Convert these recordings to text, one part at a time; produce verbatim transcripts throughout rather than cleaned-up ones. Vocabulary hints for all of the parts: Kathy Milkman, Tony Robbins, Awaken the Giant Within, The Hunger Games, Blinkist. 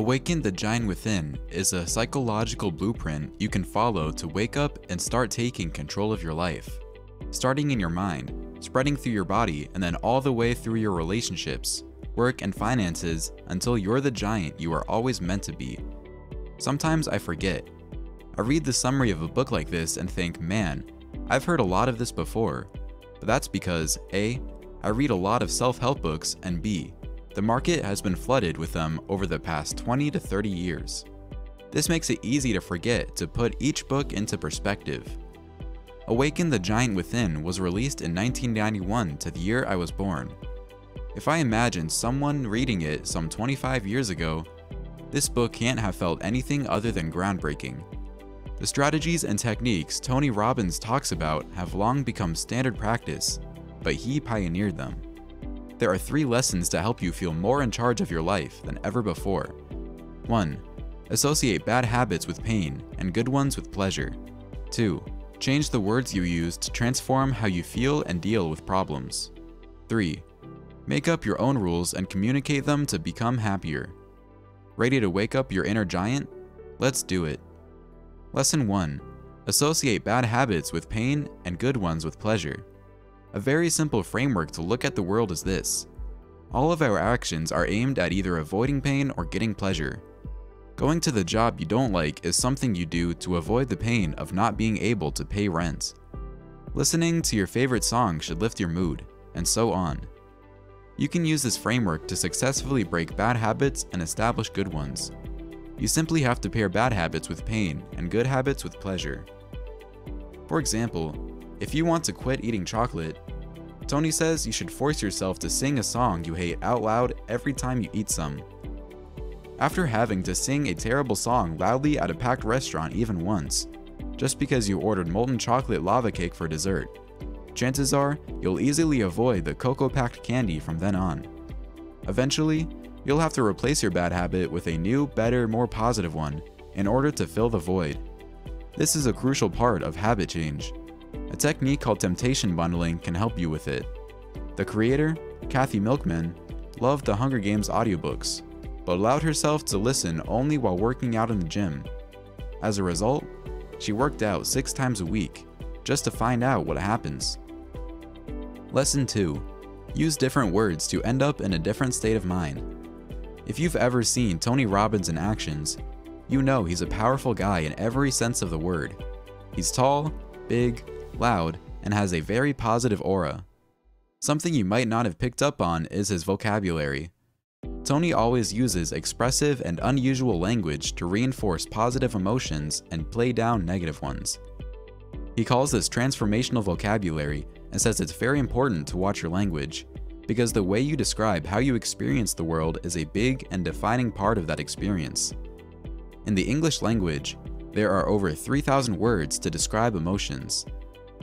Awaken the Giant Within is a psychological blueprint you can follow to wake up and start taking control of your life. Starting in your mind, spreading through your body, and then all the way through your relationships, work, and finances until you're the giant you are always meant to be. Sometimes I forget. I read the summary of a book like this and think, man, I've heard a lot of this before. But that's because A, I read a lot of self-help books, and B, the market has been flooded with them over the past twenty to thirty years. This makes it easy to forget to put each book into perspective. Awaken the Giant Within was released in nineteen ninety-one to the year I was born. If I imagined someone reading it some twenty-five years ago, this book can't have felt anything other than groundbreaking. The strategies and techniques Tony Robbins talks about have long become standard practice, but he pioneered them. There are three lessons to help you feel more in charge of your life than ever before. one. Associate bad habits with pain and good ones with pleasure. two. Change the words you use to transform how you feel and deal with problems. three. Make up your own rules and communicate them to become happier. Ready to wake up your inner giant? Let's do it. Lesson one. Associate bad habits with pain and good ones with pleasure. A very simple framework to look at the world is this. All of our actions are aimed at either avoiding pain or getting pleasure. Going to the job you don't like is something you do to avoid the pain of not being able to pay rent. Listening to your favorite song should lift your mood, and so on. You can use this framework to successfully break bad habits and establish good ones. You simply have to pair bad habits with pain and good habits with pleasure. For example, if you want to quit eating chocolate, Tony says you should force yourself to sing a song you hate out loud every time you eat some. After having to sing a terrible song loudly at a packed restaurant even once, just because you ordered molten chocolate lava cake for dessert, chances are you'll easily avoid the cocoa-packed candy from then on. Eventually, you'll have to replace your bad habit with a new, better, more positive one in order to fill the void. This is a crucial part of habit change. A technique called temptation bundling can help you with it. The creator, Kathy Milkman, loved the Hunger Games audiobooks, but allowed herself to listen only while working out in the gym. As a result, she worked out six times a week just to find out what happens. Lesson two. Use different words to end up in a different state of mind. If you've ever seen Tony Robbins in actions, you know he's a powerful guy in every sense of the word. He's tall, big, loud, and has a very positive aura. Something you might not have picked up on is his vocabulary. Tony always uses expressive and unusual language to reinforce positive emotions and play down negative ones. He calls this transformational vocabulary and says it's very important to watch your language, because the way you describe how you experience the world is a big and defining part of that experience. In the English language, there are over three thousand words to describe emotions.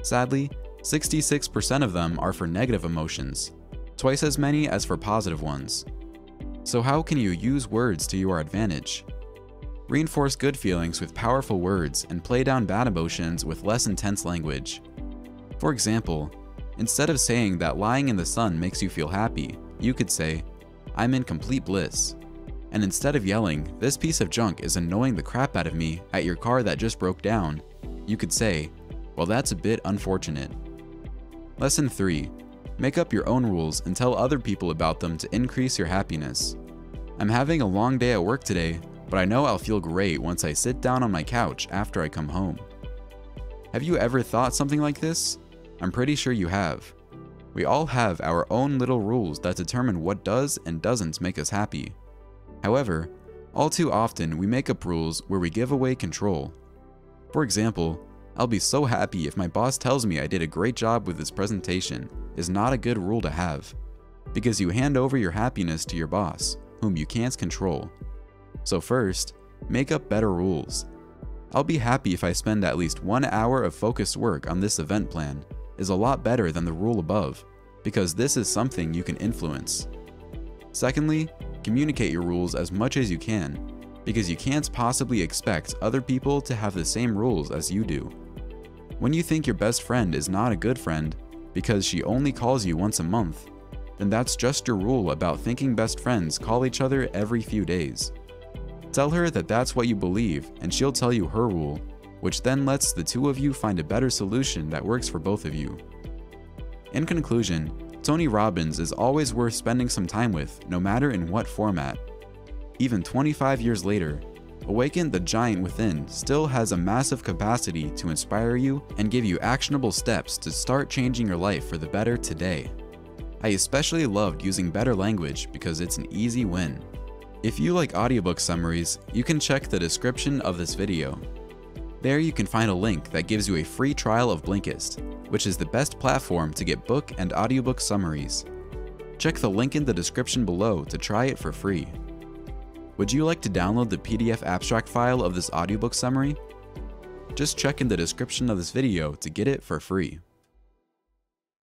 Sadly, sixty-six percent of them are for negative emotions, twice as many as for positive ones. So how can you use words to your advantage? Reinforce good feelings with powerful words and play down bad emotions with less intense language. For example, instead of saying that lying in the sun makes you feel happy, you could say, "I'm in complete bliss." And instead of yelling, "This piece of junk is annoying the crap out of me" at your car that just broke down, you could say, "Well, that's a bit unfortunate." Lesson three. Make up your own rules and tell other people about them to increase your happiness. I'm having a long day at work today, but I know I'll feel great once I sit down on my couch after I come home. Have you ever thought something like this? I'm pretty sure you have. We all have our own little rules that determine what does and doesn't make us happy. However, all too often we make up rules where we give away control. For example, I'll be so happy if my boss tells me I did a great job with this presentation is not a good rule to have, because you hand over your happiness to your boss, whom you can't control. So first, make up better rules. "I'll be happy if I spend at least one hour of focused work on this event plan" is a lot better than the rule above, because this is something you can influence. Secondly, communicate your rules as much as you can, because you can't possibly expect other people to have the same rules as you do. When you think your best friend is not a good friend because she only calls you once a month, then that's just your rule about thinking best friends call each other every few days. Tell her that that's what you believe, and she'll tell you her rule, which then lets the two of you find a better solution that works for both of you. In conclusion, Tony Robbins is always worth spending some time with, no matter in what format. Even twenty-five years later, Awaken the Giant Within still has a massive capacity to inspire you and give you actionable steps to start changing your life for the better today. I especially loved using better language because it's an easy win. If you like audiobook summaries, you can check the description of this video. There you can find a link that gives you a free trial of Blinkist, which is the best platform to get book and audiobook summaries. Check the link in the description below to try it for free. Would you like to download the P D F abstract file of this audiobook summary? Just check in the description of this video to get it for free.